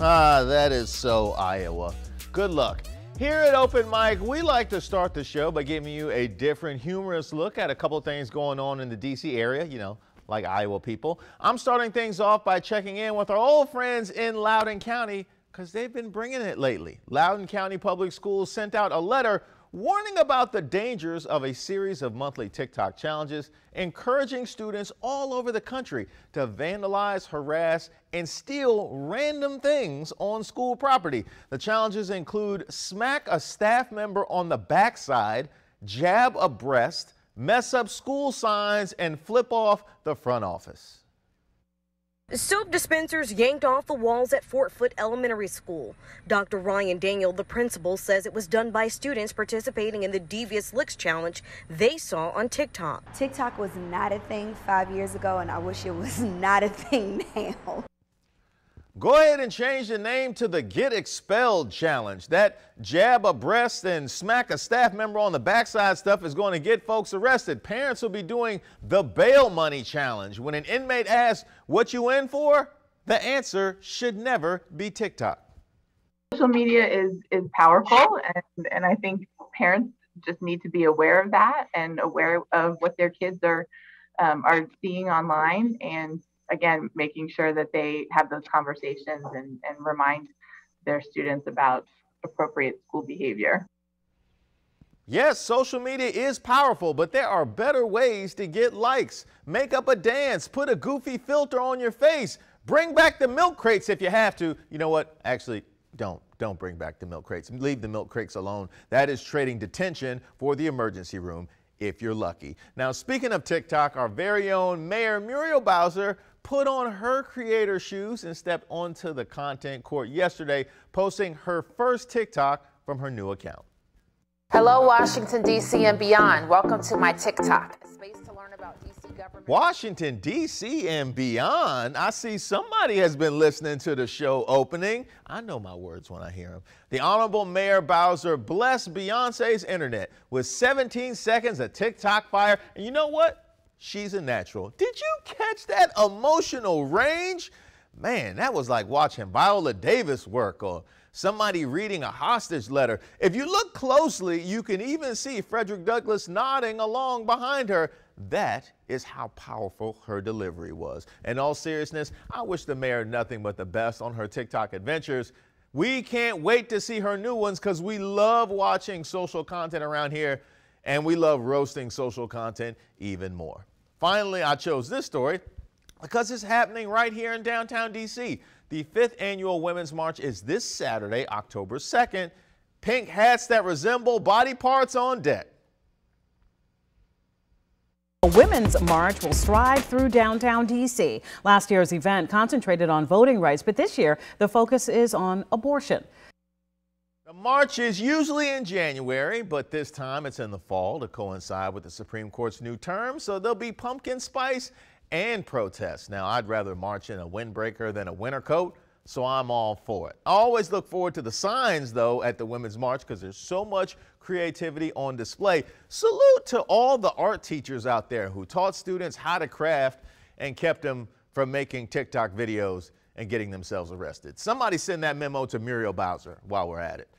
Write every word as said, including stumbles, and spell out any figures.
Ah, that is so Iowa. Good luck. Here at Open Mic, we like to start the show by giving you a different, humorous look at a couple of things going on in the D C area, you know, like Iowa people. I'm starting things off by checking in with our old friends in Loudoun County, because they've been bringing it lately. Loudoun County Public Schools sent out a letter warning about the dangers of a series of monthly TikTok challenges, encouraging students all over the country to vandalize, harass, and steal random things on school property. The challenges include smack a staff member on the backside, jab a breast, mess up school signs, and flip off the front office. Soap dispensers yanked off the walls at Fort Foote Elementary School. Doctor Ryan Daniel, the principal, says it was done by students participating in the Devious Licks challenge they saw on TikTok. TikTok was not a thing five years ago, and I wish it was not a thing now. Go ahead and change the name to the Get Expelled Challenge. That jab a breast and smack a staff member on the backside stuff is going to get folks arrested. Parents will be doing the Bail Money Challenge. When an inmate asks, "What you in for?" the answer should never be TikTok. Social media is, is powerful, and, and I think parents just need to be aware of that and aware of what their kids are, um, are seeing online, and again, making sure that they have those conversations and, and remind their students about appropriate school behavior. Yes, social media is powerful, but there are better ways to get likes. Make up a dance, put a goofy filter on your face, bring back the milk crates if you have to. You know what? Actually, don't. Don't bring back the milk crates. Leave the milk crates alone. That is trading detention for the emergency room, if you're lucky. Now, speaking of TikTok, our very own Mayor Muriel Bowser put on her creator shoes and stepped onto the content court yesterday, posting her first TikTok from her new account. Hello, Washington, D C and beyond. Welcome to my TikTok. A space to learn about D C government. Washington, D C and beyond. I see somebody has been listening to the show opening. I know my words when I hear them. The Honorable Mayor Bowser blessed Beyonce's internet with seventeen seconds of TikTok fire. And you know what? She's a natural. Did you catch that emotional range? Man, that was like watching Viola Davis work or somebody reading a hostage letter. If you look closely, you can even see Frederick Douglass nodding along behind her. That is how powerful her delivery was. In all seriousness, I wish the mayor nothing but the best on her TikTok adventures. We can't wait to see her new ones because we love watching social content around here, and we love roasting social content even more. Finally, I chose this story because it's happening right here in downtown D C. The fifth annual Women's March is this Saturday, October second. Pink hats that resemble body parts on deck. A Women's March will stride through downtown D C. Last year's event concentrated on voting rights, but this year the focus is on abortion. The march is usually in January, but this time it's in the fall to coincide with the Supreme Court's new term, so there'll be pumpkin spice and protests. Now, I'd rather march in a windbreaker than a winter coat, so I'm all for it. I always look forward to the signs, though, at the Women's March because there's so much creativity on display. Salute to all the art teachers out there who taught students how to craft and kept them from making TikTok videos and getting themselves arrested. Somebody send that memo to Muriel Bowser while we're at it.